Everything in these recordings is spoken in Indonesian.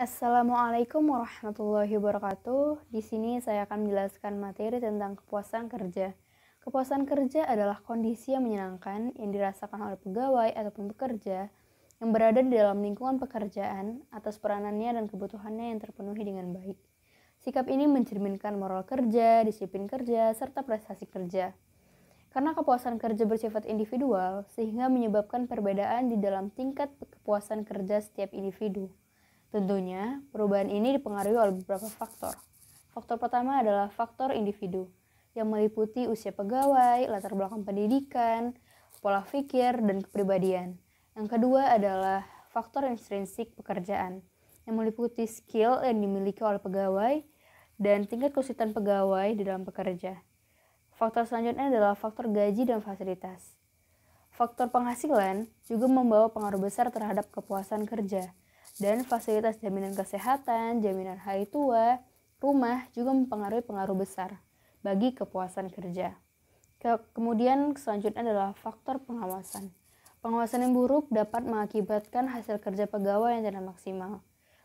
Assalamualaikum warahmatullahi wabarakatuh. Di sini saya akan menjelaskan materi tentang kepuasan kerja. Kepuasan kerja adalah kondisi yang menyenangkan yang dirasakan oleh pegawai ataupun pekerja yang berada di dalam lingkungan pekerjaan atas peranannya dan kebutuhannya yang terpenuhi dengan baik. Sikap ini mencerminkan moral kerja, disiplin kerja, serta prestasi kerja. Karena kepuasan kerja bersifat individual, sehingga menyebabkan perbedaan di dalam tingkat kepuasan kerja setiap individu. Tentunya, perubahan ini dipengaruhi oleh beberapa faktor. Faktor pertama adalah faktor individu, yang meliputi usia pegawai, latar belakang pendidikan, pola pikir, dan kepribadian. Yang kedua adalah faktor intrinsik pekerjaan, yang meliputi skill yang dimiliki oleh pegawai dan tingkat kesulitan pegawai di dalam pekerja. Faktor selanjutnya adalah faktor gaji dan fasilitas. Faktor penghasilan juga membawa pengaruh besar terhadap kepuasan kerja. Dan fasilitas jaminan kesehatan, jaminan hari tua, rumah juga mempengaruhi pengaruh besar bagi kepuasan kerja. Kemudian selanjutnya adalah faktor pengawasan. Pengawasan yang buruk dapat mengakibatkan hasil kerja pegawai yang tidak maksimal.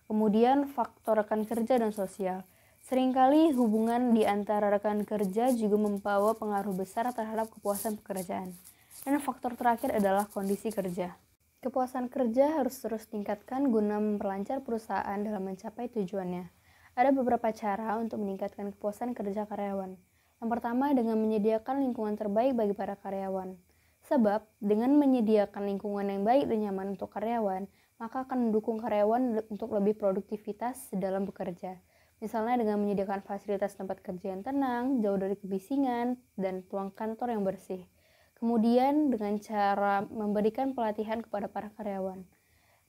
Kemudian faktor rekan kerja dan sosial. Seringkali hubungan di antara rekan kerja juga membawa pengaruh besar terhadap kepuasan pekerjaan. Dan faktor terakhir adalah kondisi kerja. Kepuasan kerja harus terus ditingkatkan guna memperlancar perusahaan dalam mencapai tujuannya. Ada beberapa cara untuk meningkatkan kepuasan kerja karyawan. Yang pertama, dengan menyediakan lingkungan terbaik bagi para karyawan. Sebab, dengan menyediakan lingkungan yang baik dan nyaman untuk karyawan, maka akan mendukung karyawan untuk lebih produktivitas dalam bekerja. Misalnya dengan menyediakan fasilitas tempat kerja yang tenang, jauh dari kebisingan, dan ruang kantor yang bersih. Kemudian dengan cara memberikan pelatihan kepada para karyawan.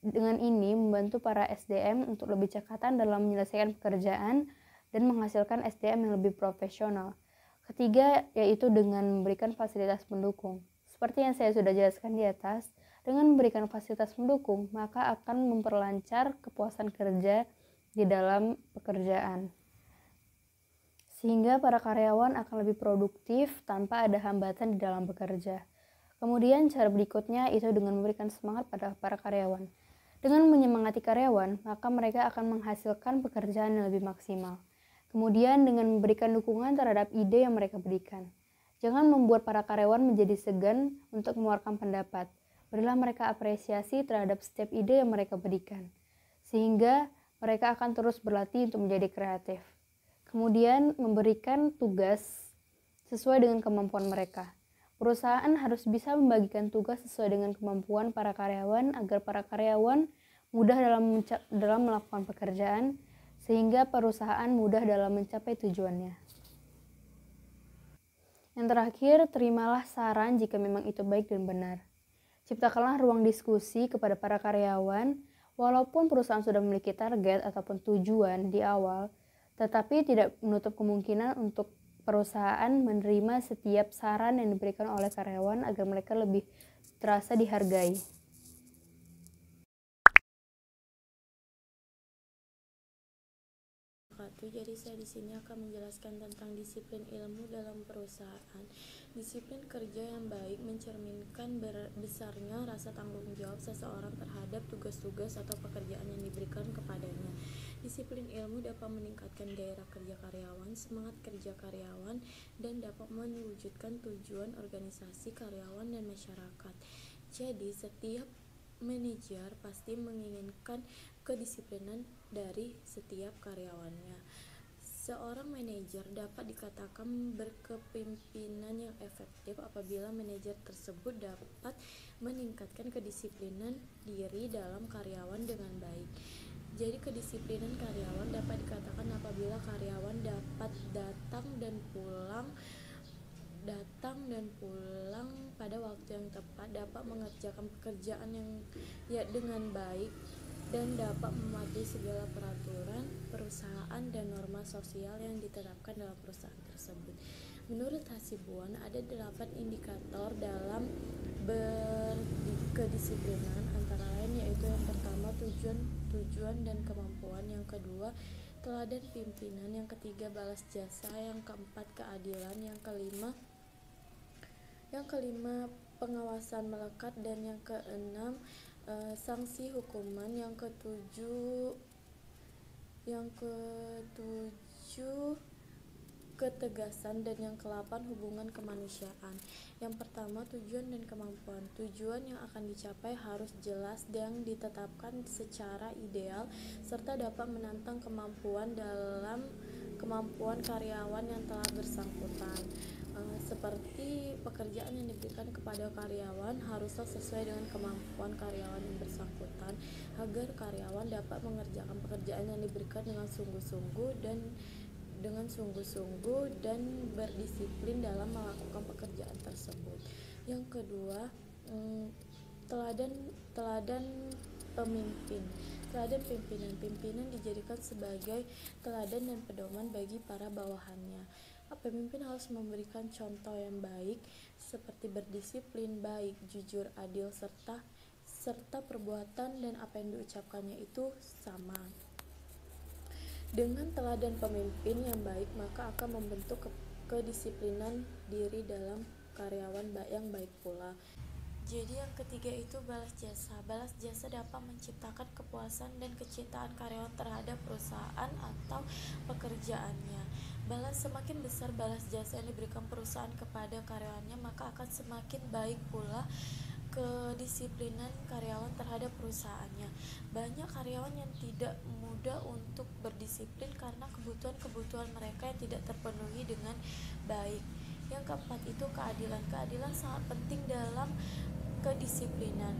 Dengan ini membantu para SDM untuk lebih cekatan dalam menyelesaikan pekerjaan dan menghasilkan SDM yang lebih profesional. Ketiga, yaitu dengan memberikan fasilitas pendukung. Seperti yang saya sudah jelaskan di atas, dengan memberikan fasilitas pendukung, maka akan memperlancar kepuasan kerja di dalam pekerjaan. Sehingga para karyawan akan lebih produktif tanpa ada hambatan di dalam bekerja. Kemudian cara berikutnya itu dengan memberikan semangat pada para karyawan. Dengan menyemangati karyawan, maka mereka akan menghasilkan pekerjaan yang lebih maksimal. Kemudian dengan memberikan dukungan terhadap ide yang mereka berikan. Jangan membuat para karyawan menjadi segan untuk mengeluarkan pendapat. Berilah mereka apresiasi terhadap setiap ide yang mereka berikan. Sehingga mereka akan terus berlatih untuk menjadi kreatif. Kemudian memberikan tugas sesuai dengan kemampuan mereka. Perusahaan harus bisa membagikan tugas sesuai dengan kemampuan para karyawan agar para karyawan mudah dalam melakukan pekerjaan sehingga perusahaan mudah dalam mencapai tujuannya. Yang terakhir, terimalah saran jika memang itu baik dan benar. Ciptakanlah ruang diskusi kepada para karyawan walaupun perusahaan sudah memiliki target ataupun tujuan di awal. Tetapi tidak menutup kemungkinan untuk perusahaan menerima setiap saran yang diberikan oleh karyawan agar mereka lebih terasa dihargai. Jadi saya di sini akan menjelaskan tentang disiplin ilmu dalam perusahaan. Disiplin kerja yang baik mencerminkan besarnya rasa tanggung jawab seseorang terhadap tugas-tugas atau pekerjaan yang diberikan kepadanya. Disiplin ilmu dapat meningkatkan gairah kerja karyawan, semangat kerja karyawan, dan dapat mewujudkan tujuan organisasi karyawan dan masyarakat. Jadi setiap manajer pasti menginginkan kedisiplinan dari setiap karyawannya. Seorang manajer dapat dikatakan berkepemimpinan yang efektif apabila manajer tersebut dapat meningkatkan kedisiplinan diri dalam karyawan dengan baik. Jadi kedisiplinan karyawan dapat dikatakan apabila karyawan dapat datang dan pulang pada waktu yang tepat, dapat mengerjakan pekerjaan yang dengan baik, dan dapat mematuhi segala peraturan perusahaan dan norma sosial yang diterapkan dalam perusahaan tersebut. Menurut Hasibuan, ada 8 indikator dalam kedisiplinan, antara lain yaitu yang pertama tujuan dan kemampuan, yang kedua teladan pimpinan, yang ketiga balas jasa, yang keempat keadilan, yang kelima pengawasan melekat, dan yang keenam sanksi hukuman, yang ketujuh Yang ketujuh, ketegasan, dan yang ke-8 hubungan kemanusiaan. Yang pertama, tujuan dan kemampuan. Tujuan yang akan dicapai harus jelas dan ditetapkan secara ideal serta dapat menantang kemampuan karyawan yang telah bersangkutan. Seperti pekerjaan yang diberikan kepada karyawan haruslah sesuai dengan kemampuan karyawan yang bersangkutan, agar karyawan dapat mengerjakan pekerjaan yang diberikan dengan sungguh-sungguh dan berdisiplin dalam melakukan pekerjaan tersebut. Yang kedua, teladan pemimpin. Teladan pimpinan dijadikan sebagai teladan dan pedoman bagi para bawahannya. Pemimpin harus memberikan contoh yang baik seperti berdisiplin, baik, jujur, adil, serta perbuatan dan apa yang diucapkannya itu sama. Dengan teladan pemimpin yang baik, maka akan membentuk kedisiplinan diri dalam karyawan yang baik pula. Jadi yang ketiga itu balas jasa. Balas jasa dapat menciptakan kepuasan dan kecintaan karyawan terhadap perusahaan atau pekerjaannya. Semakin besar balas jasa yang diberikan perusahaan kepada karyawannya, maka akan semakin baik pula kedisiplinan karyawan terhadap perusahaannya. Banyak karyawan yang tidak mudah untuk berdisiplin karena kebutuhan-kebutuhan mereka yang tidak terpenuhi dengan baik. Yang keempat itu keadilan. Keadilan sangat penting dalam kedisiplinan.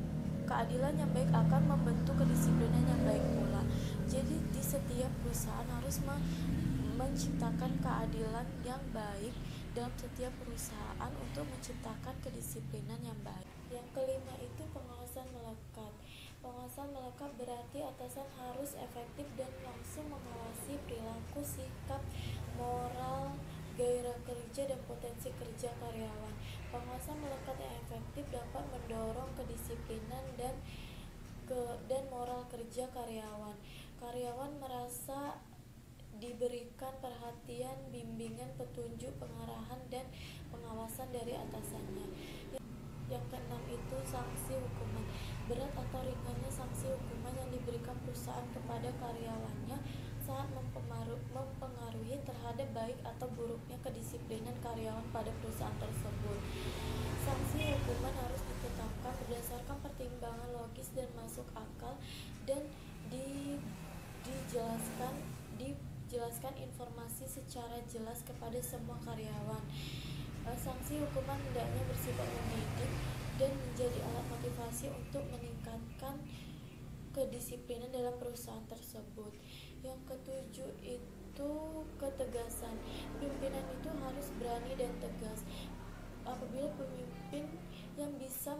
Keadilan yang baik akan membentuk kedisiplinan yang baik pula. Jadi di setiap perusahaan harus menciptakan keadilan yang baik dalam setiap perusahaan untuk menciptakan kedisiplinan yang baik. Yang kelima itu pengawasan melekat. Pengawasan melekat berarti atasan harus efektif dan langsung mengawasi perilaku, sikap, moral, gairah kerja, dan potensi kerja karyawan. Pengawasan melekat yang efektif dapat mendorong kedisiplinan dan moral kerja karyawan. Karyawan merasa diberikan perhatian, bimbingan, petunjuk, pengarahan, dan pengawasan dari atasannya. Yang keenam itu sanksi hukuman. Berat atau ringannya sanksi hukuman yang diberikan perusahaan kepada karyawannya sangat mempengaruhi terhadap baik atau buruknya kedisiplinan karyawan pada perusahaan tersebut. Sanksi hukuman harus ditetapkan berdasarkan pertimbangan logis dan masuk akal, dan dijelaskan informasi secara jelas kepada semua karyawan. Sanksi hukuman hendaknya bersifat mendidik dan menjadi alat motivasi untuk meningkatkan kedisiplinan dalam perusahaan tersebut. Yang ketujuh itu ketegasan. Pimpinan itu harus berani dan tegas. Apabila pemimpin yang bisa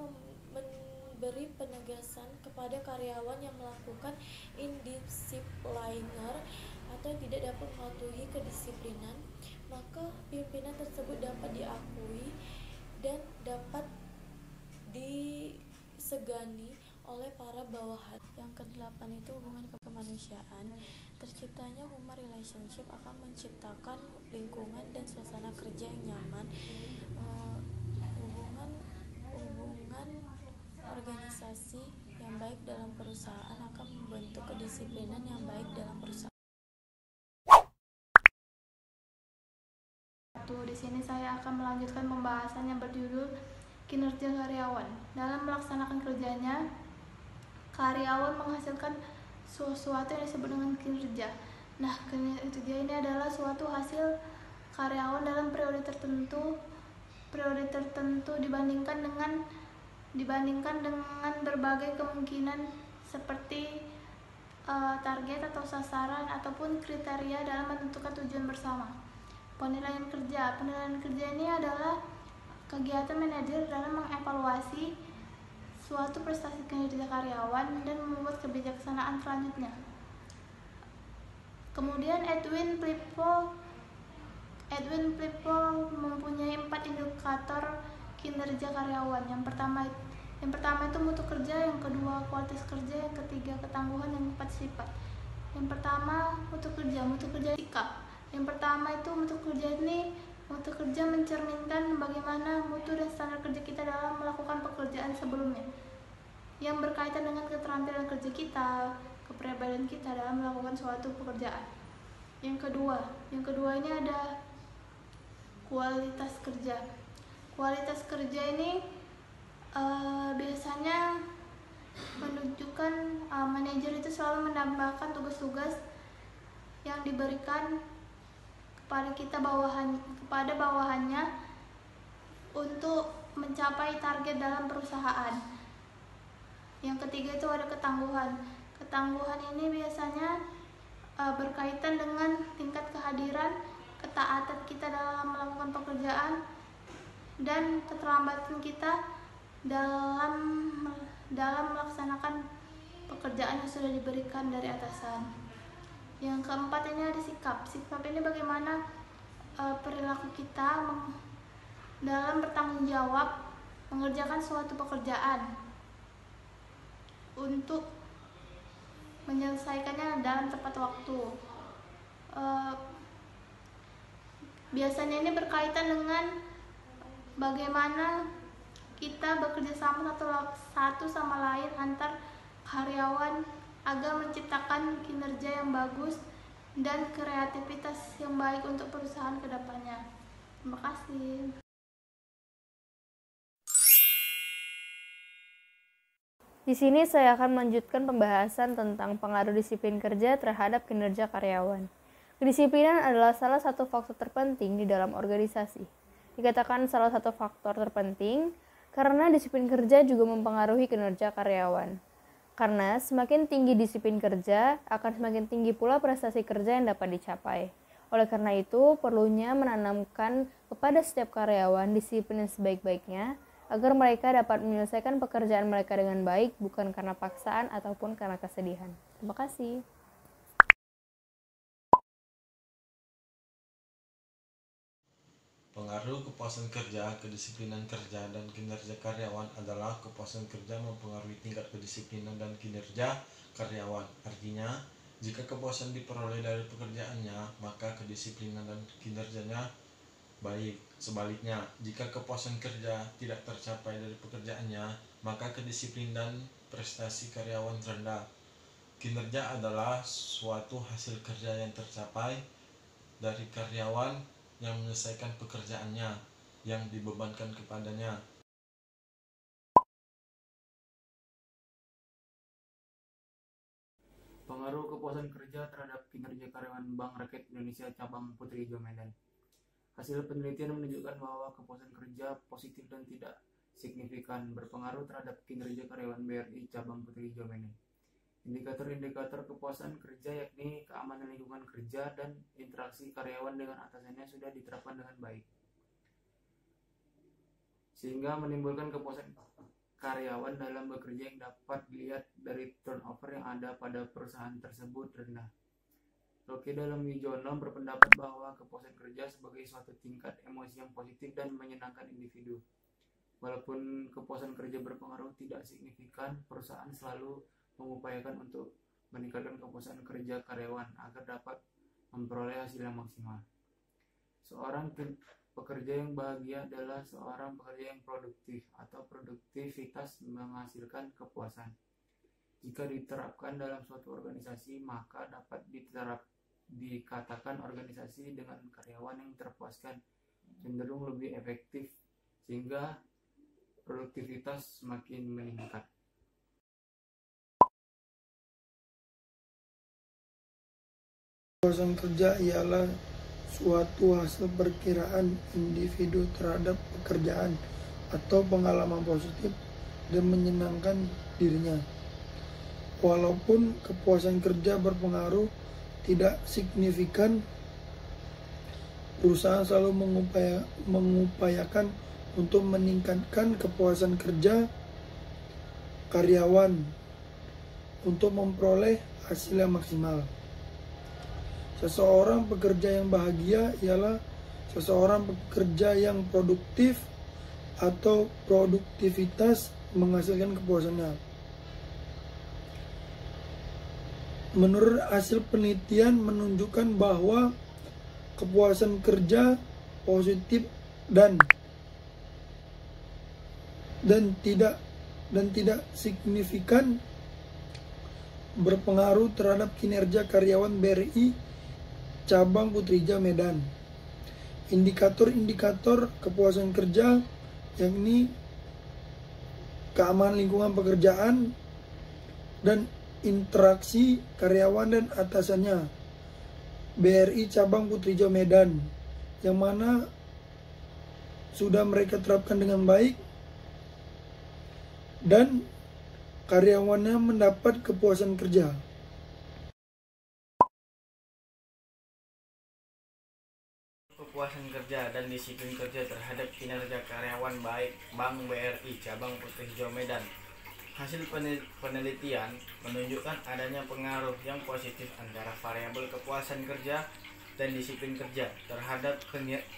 memberi penegasan kepada karyawan yang melakukan indisipliner atau tidak dapat mematuhi kedisiplinan, maka pimpinan tersebut dapat diakui dan dapat disegani oleh para bawahan. Yang ke-8 itu hubungan kemanusiaan. Terciptanya human relationship akan menciptakan lingkungan dan suasana kerja yang nyaman. Hubungan organisasi yang baik dalam perusahaan akan membentuk kedisiplinan yang baik dalam perusahaan. Di sini saya akan melanjutkan pembahasan yang berjudul kinerja karyawan. Dalam melaksanakan kerjanya, karyawan menghasilkan sesuatu yang disebut dengan kinerja. Nah, kinerja ini adalah suatu hasil karyawan dalam periode tertentu dibandingkan dengan berbagai kemungkinan seperti target atau sasaran ataupun kriteria dalam menentukan tujuan bersama. Penilaian kerja. Penilaian kerja ini adalah kegiatan manajer dalam mengevaluasi suatu prestasi kinerja karyawan dan membuat kebijaksanaan selanjutnya. Kemudian Edwin Flippo mempunyai 4 indikator kinerja karyawan. Yang pertama itu mutu kerja, yang kedua kualitas kerja, yang ketiga ketangguhan, yang keempat sifat. Yang pertama mutu kerja sikap. Yang pertama itu mutu kerja mencerminkan bagaimana mutu dan standar kerja kita dalam melakukan pekerjaan sebelumnya yang berkaitan dengan keterampilan kerja kita, kepribadian kita dalam melakukan suatu pekerjaan. Yang kedua ini ada kualitas kerja. Kualitas kerja ini biasanya menunjukkan manajer itu selalu menambahkan tugas-tugas yang diberikan kepada bawahannya untuk mencapai target dalam perusahaan. Yang ketiga itu ada ketangguhan. Ketangguhan ini biasanya berkaitan dengan tingkat kehadiran, ketaatan kita dalam melakukan pekerjaan, dan keterlambatan kita dalam melaksanakan pekerjaan yang sudah diberikan dari atasan. Yang keempat ini ada sikap. Sikap ini bagaimana perilaku kita dalam bertanggung jawab mengerjakan suatu pekerjaan untuk menyelesaikannya dalam tepat waktu. Biasanya ini berkaitan dengan bagaimana kita bekerja sama satu sama lain antar karyawan agar menciptakan kinerja yang bagus dan kreativitas yang baik untuk perusahaan kedepannya. Terima kasih. Di sini saya akan melanjutkan pembahasan tentang pengaruh disiplin kerja terhadap kinerja karyawan. Kedisiplinan adalah salah satu faktor terpenting di dalam organisasi. Dikatakan salah satu faktor terpenting karena disiplin kerja juga mempengaruhi kinerja karyawan. Karena semakin tinggi disiplin kerja, akan semakin tinggi pula prestasi kerja yang dapat dicapai. Oleh karena itu, perlunya menanamkan kepada setiap karyawan disiplin yang sebaik-baiknya, agar mereka dapat menyelesaikan pekerjaan mereka dengan baik, bukan karena paksaan ataupun karena kesedihan. Terima kasih. Pengaruh kepuasan kerja, kedisiplinan kerja, dan kinerja karyawan adalah kepuasan kerja mempengaruhi tingkat kedisiplinan dan kinerja karyawan. Artinya, jika kepuasan diperoleh dari pekerjaannya, maka kedisiplinan dan kinerjanya baik. Sebaliknya, jika kepuasan kerja tidak tercapai dari pekerjaannya, maka kedisiplinan dan prestasi karyawan rendah. Kinerja adalah suatu hasil kerja yang tercapai dari karyawan yang menyelesaikan pekerjaannya yang dibebankan kepadanya. Pengaruh kepuasan kerja terhadap kinerja karyawan Bank Rakyat Indonesia cabang Putri Hijau Medan. Hasil penelitian menunjukkan bahwa kepuasan kerja positif dan tidak signifikan berpengaruh terhadap kinerja karyawan BRI cabang Putri Hijau Medan. Indikator-indikator kepuasan kerja yakni keamanan lingkungan kerja dan interaksi karyawan dengan atasannya sudah diterapkan dengan baik, sehingga menimbulkan kepuasan karyawan dalam bekerja yang dapat dilihat dari turnover yang ada pada perusahaan tersebut rendah. Roky dalam Wijono berpendapat bahwa kepuasan kerja sebagai suatu tingkat emosi yang positif dan menyenangkan individu. Walaupun kepuasan kerja berpengaruh tidak signifikan, perusahaan selalu mengupayakan untuk meningkatkan kepuasan kerja karyawan agar dapat memperoleh hasil yang maksimal. Seorang pekerja yang bahagia adalah seorang pekerja yang produktif atau produktivitas menghasilkan kepuasan. Jika diterapkan dalam suatu organisasi, maka dapat dikatakan organisasi dengan karyawan yang terpuaskan cenderung lebih efektif, sehingga produktivitas semakin meningkat. Kepuasan kerja ialah suatu hasil perkiraan individu terhadap pekerjaan atau pengalaman positif dan menyenangkan dirinya. Walaupun kepuasan kerja berpengaruh tidak signifikan, perusahaan selalu mengupayakan untuk meningkatkan kepuasan kerja karyawan untuk memperoleh hasil yang maksimal. Seseorang pekerja yang bahagia ialah seseorang pekerja yang produktif atau produktivitas menghasilkan kepuasannya. Menurut hasil penelitian menunjukkan bahwa kepuasan kerja positif dan tidak signifikan berpengaruh terhadap kinerja karyawan BRI cabang Putrija Medan. Indikator-indikator kepuasan kerja, yakni keamanan lingkungan pekerjaan dan interaksi karyawan dan atasannya BRI cabang Putrija Medan, yang mana sudah mereka terapkan dengan baik dan karyawannya mendapat kepuasan kerja. Kepuasan kerja dan disiplin kerja terhadap kinerja karyawan baik Bank BRI cabang Putrija Medan. Hasil penelitian menunjukkan adanya pengaruh yang positif antara variabel kepuasan kerja dan disiplin kerja terhadap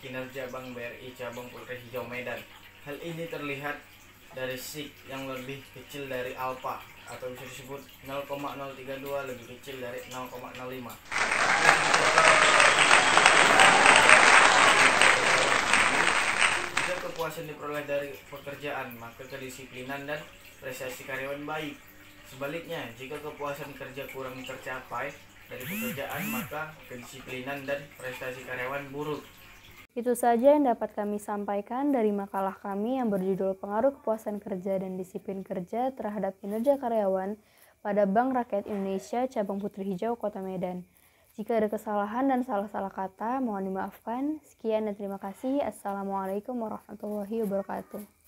kinerja Bank BRI cabang Putrija Medan. Hal ini terlihat dari SIK yang lebih kecil dari alpha atau bisa disebut 0,032 lebih kecil dari 0,05. Kepuasan diperoleh dari pekerjaan, maka kedisiplinan dan prestasi karyawan baik. Sebaliknya, jika kepuasan kerja kurang tercapai dari pekerjaan, maka kedisiplinan dan prestasi karyawan buruk. Itu saja yang dapat kami sampaikan dari makalah kami yang berjudul Pengaruh Kepuasan Kerja dan Disiplin Kerja terhadap Kinerja Karyawan pada Bank Rakyat Indonesia cabang Putrihijau Kota Medan. Jika ada kesalahan dan salah-salah kata, mohon dimaafkan. Sekian dan terima kasih. Assalamualaikum warahmatullahi wabarakatuh.